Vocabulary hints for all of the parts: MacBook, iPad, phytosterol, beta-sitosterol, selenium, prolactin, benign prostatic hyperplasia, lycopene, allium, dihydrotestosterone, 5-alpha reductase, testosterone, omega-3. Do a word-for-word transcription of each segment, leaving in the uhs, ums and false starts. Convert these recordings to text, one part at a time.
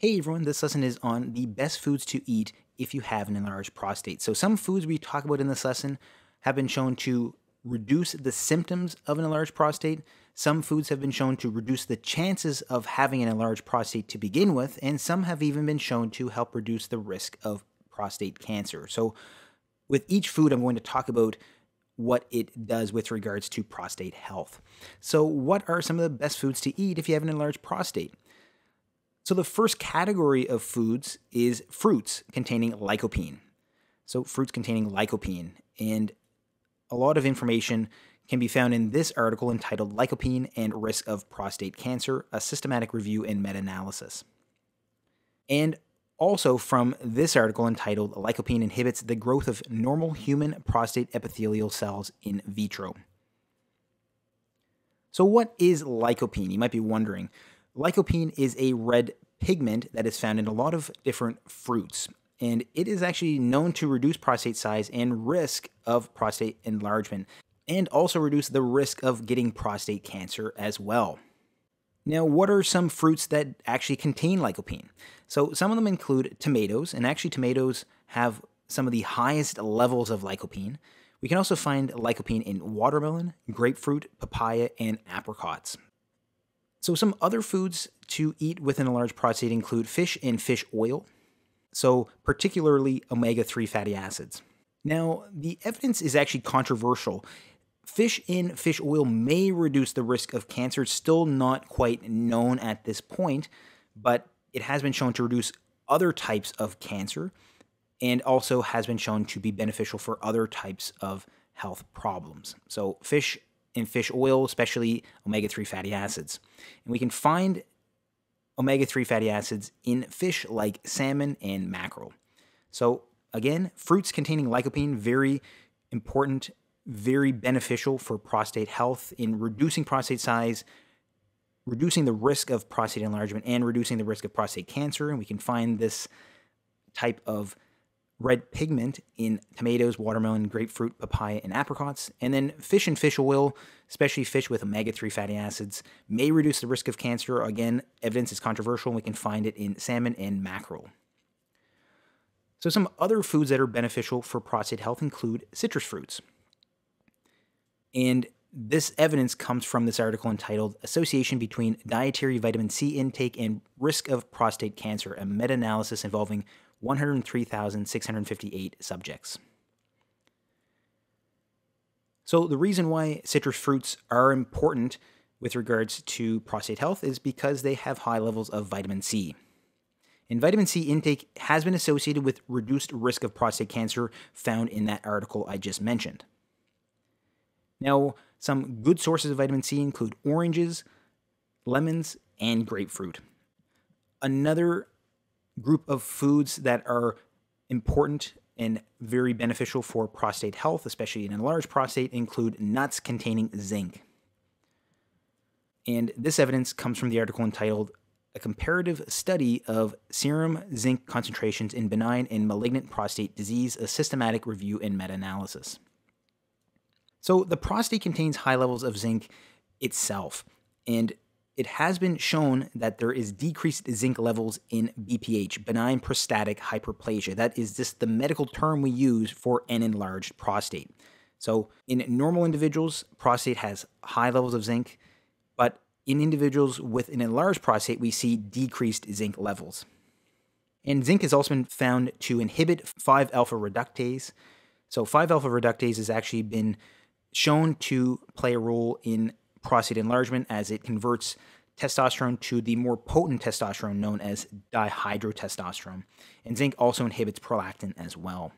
Hey everyone, this lesson is on the best foods to eat if you have an enlarged prostate. So some foods we talk about in this lesson have been shown to reduce the symptoms of an enlarged prostate. Some foods have been shown to reduce the chances of having an enlarged prostate to begin with, and some have even been shown to help reduce the risk of prostate cancer. So with each food, I'm going to talk about what it does with regards to prostate health. So what are some of the best foods to eat if you have an enlarged prostate? So the first category of foods is fruits containing lycopene. So fruits containing lycopene. And a lot of information can be found in this article entitled Lycopene and Risk of Prostate Cancer, a Systematic Review and Meta-Analysis. And also from this article entitled Lycopene Inhibits the Growth of Normal Human Prostate Epithelial Cells in Vitro. So what is lycopene? You might be wondering. Lycopene is a red pigment that is found in a lot of different fruits, and it is actually known to reduce prostate size and risk of prostate enlargement, and also reduce the risk of getting prostate cancer as well. Now, what are some fruits that actually contain lycopene? So some of them include tomatoes, and actually tomatoes have some of the highest levels of lycopene. We can also find lycopene in watermelon, grapefruit, papaya, and apricots. So some other foods to eat with an enlarged prostate include fish and fish oil, so particularly omega three fatty acids. Now, the evidence is actually controversial. Fish in fish oil may reduce the risk of cancer. It's still not quite known at this point, but it has been shown to reduce other types of cancer and also has been shown to be beneficial for other types of health problems. So fish oil. In fish oil, especially omega three fatty acids. And we can find omega three fatty acids in fish like salmon and mackerel. So again, fruits containing lycopene, very important, very beneficial for prostate health in reducing prostate size, reducing the risk of prostate enlargement, and reducing the risk of prostate cancer. And we can find this type of red pigment in tomatoes, watermelon, grapefruit, papaya, and apricots. And then fish and fish oil, especially fish with omega three fatty acids, may reduce the risk of cancer. Again, evidence is controversial, and we can find it in salmon and mackerel. So some other foods that are beneficial for prostate health include citrus fruits. And this evidence comes from this article entitled Association Between Dietary Vitamin C Intake and Risk of Prostate Cancer, a meta-analysis involving one hundred three thousand six hundred fifty-eight subjects. So the reason why citrus fruits are important with regards to prostate health is because they have high levels of vitamin C. And vitamin C intake has been associated with reduced risk of prostate cancer found in that article I just mentioned. Now, some good sources of vitamin C include oranges, lemons, and grapefruit. Another group of foods that are important and very beneficial for prostate health, especially in enlarged prostate, include nuts containing zinc. And this evidence comes from the article entitled A Comparative Study of Serum Zinc Concentrations in Benign and Malignant Prostate Disease, a Systematic Review and Meta-Analysis. So the prostate contains high levels of zinc itself, and it has been shown that there is decreased zinc levels in B P H, benign prostatic hyperplasia. That is just the medical term we use for an enlarged prostate. So in normal individuals, prostate has high levels of zinc, but in individuals with an enlarged prostate, we see decreased zinc levels. And zinc has also been found to inhibit five alpha reductase. So five alpha reductase has actually been shown to play a role in prostate enlargement, as it converts testosterone to the more potent testosterone known as dihydrotestosterone. And zinc also inhibits prolactin as well.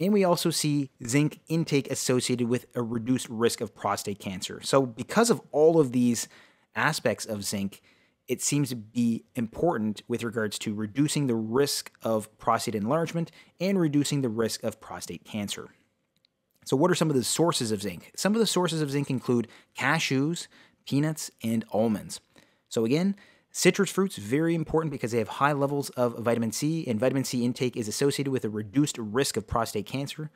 And we also see zinc intake associated with a reduced risk of prostate cancer. So because of all of these aspects of zinc, it seems to be important with regards to reducing the risk of prostate enlargement and reducing the risk of prostate cancer. So what are some of the sources of zinc? Some of the sources of zinc include cashews, peanuts, and almonds. So again, citrus fruits, very important because they have high levels of vitamin C, and vitamin C intake is associated with a reduced risk of prostate cancer.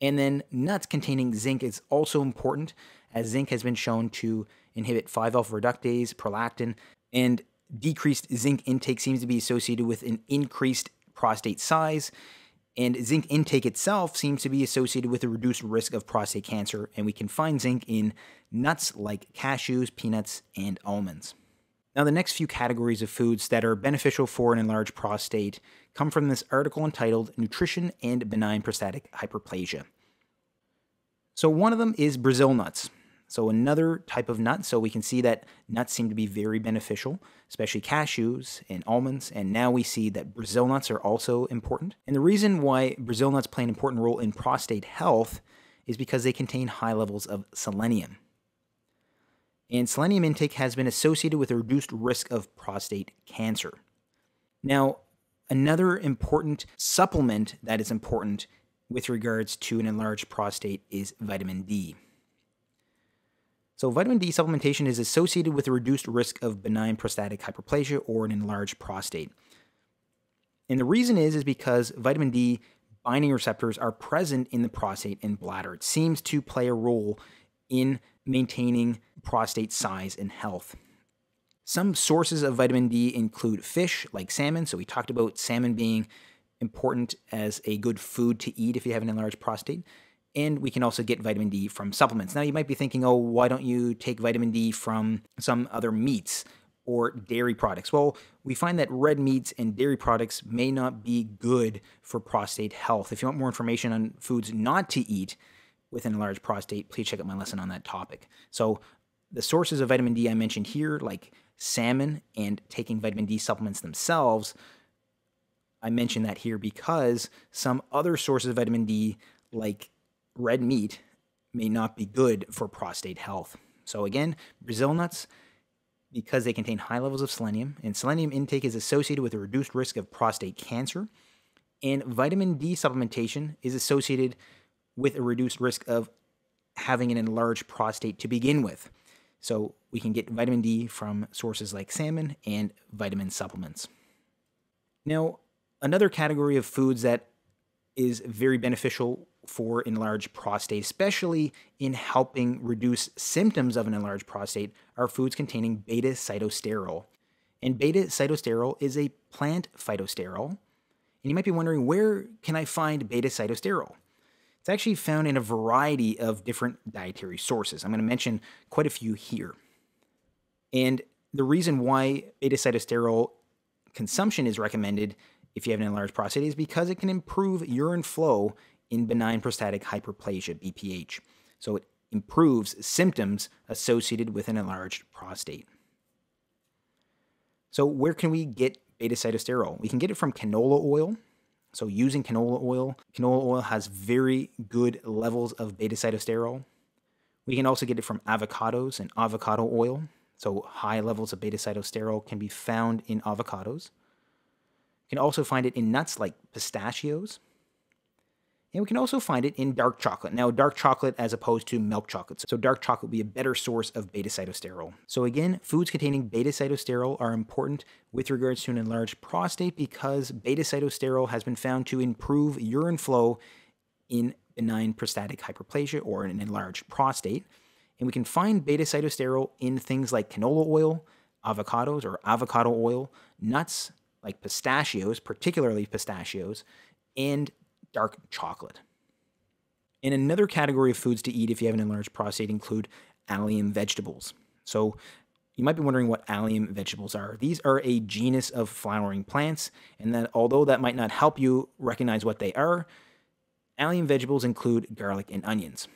And then nuts containing zinc is also important, as zinc has been shown to inhibit five alpha reductase, prolactin, and decreased zinc intake seems to be associated with an increased prostate size, and zinc intake itself seems to be associated with a reduced risk of prostate cancer, and we can find zinc in nuts like cashews, peanuts, and almonds. Now, the next few categories of foods that are beneficial for an enlarged prostate come from this article entitled Nutrition and Benign Prostatic Hyperplasia. So one of them is Brazil nuts. So another type of nut. So we can see that nuts seem to be very beneficial, especially cashews and almonds. And now we see that Brazil nuts are also important. And the reason why Brazil nuts play an important role in prostate health is because they contain high levels of selenium. And selenium intake has been associated with a reduced risk of prostate cancer. Now, another important supplement that is important with regards to an enlarged prostate is vitamin D. So vitamin D supplementation is associated with a reduced risk of benign prostatic hyperplasia or an enlarged prostate. And the reason is, is because vitamin D binding receptors are present in the prostate and bladder. It seems to play a role in maintaining prostate size and health. Some sources of vitamin D include fish like salmon. So we talked about salmon being important as a good food to eat if you have an enlarged prostate. And we can also get vitamin D from supplements. Now, you might be thinking, oh, why don't you take vitamin D from some other meats or dairy products? Well, we find that red meats and dairy products may not be good for prostate health. If you want more information on foods not to eat with an enlarged prostate, please check out my lesson on that topic. So the sources of vitamin D I mentioned here, like salmon and taking vitamin D supplements themselves, I mentioned that here because some other sources of vitamin D, like red meat, may not be good for prostate health. So again, Brazil nuts, because they contain high levels of selenium, and selenium intake is associated with a reduced risk of prostate cancer, and vitamin D supplementation is associated with a reduced risk of having an enlarged prostate to begin with. So we can get vitamin D from sources like salmon and vitamin supplements. Now, another category of foods that is very beneficial for enlarged prostate, especially in helping reduce symptoms of an enlarged prostate, are foods containing beta-sitosterol. And beta-sitosterol is a plant phytosterol. And you might be wondering, where can I find beta-sitosterol? It's actually found in a variety of different dietary sources. I'm going to mention quite a few here. And the reason why beta-sitosterol consumption is recommended if you have an enlarged prostate is because it can improve urine flow in benign prostatic hyperplasia, B P H. So it improves symptoms associated with an enlarged prostate. So where can we get beta-sitosterol? We can get it from canola oil. So using canola oil, canola oil has very good levels of beta-sitosterol. We can also get it from avocados and avocado oil. So high levels of beta-sitosterol can be found in avocados. You can also find it in nuts like pistachios. And we can also find it in dark chocolate. Now, dark chocolate as opposed to milk chocolate. So dark chocolate would be a better source of beta-sitosterol. So again, foods containing beta-sitosterol are important with regards to an enlarged prostate because beta-sitosterol has been found to improve urine flow in benign prostatic hyperplasia or in an enlarged prostate. And we can find beta-sitosterol in things like canola oil, avocados or avocado oil, nuts like pistachios, particularly pistachios, and dark chocolate. And another category of foods to eat if you have an enlarged prostate include allium vegetables. So you might be wondering what allium vegetables are. These are a genus of flowering plants, and that although that might not help you recognize what they are, allium vegetables include garlic and onions.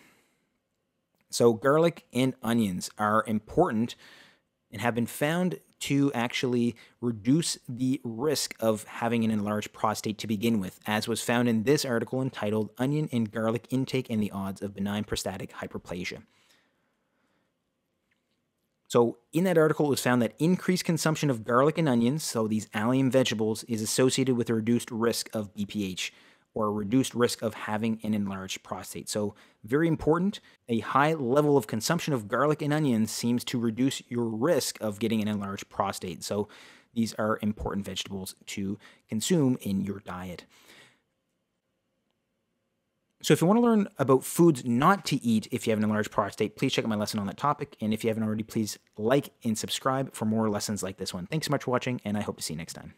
So garlic and onions are important and have been found to actually reduce the risk of having an enlarged prostate to begin with, as was found in this article entitled Onion and Garlic Intake and the Odds of Benign Prostatic Hyperplasia. So in that article, it was found that increased consumption of garlic and onions, so these allium vegetables, is associated with a reduced risk of B P H, or a reduced risk of having an enlarged prostate. So very important, a high level of consumption of garlic and onions seems to reduce your risk of getting an enlarged prostate. So these are important vegetables to consume in your diet. So if you want to learn about foods not to eat if you have an enlarged prostate, please check out my lesson on that topic. And if you haven't already, please like and subscribe for more lessons like this one. Thanks so much for watching, and I hope to see you next time.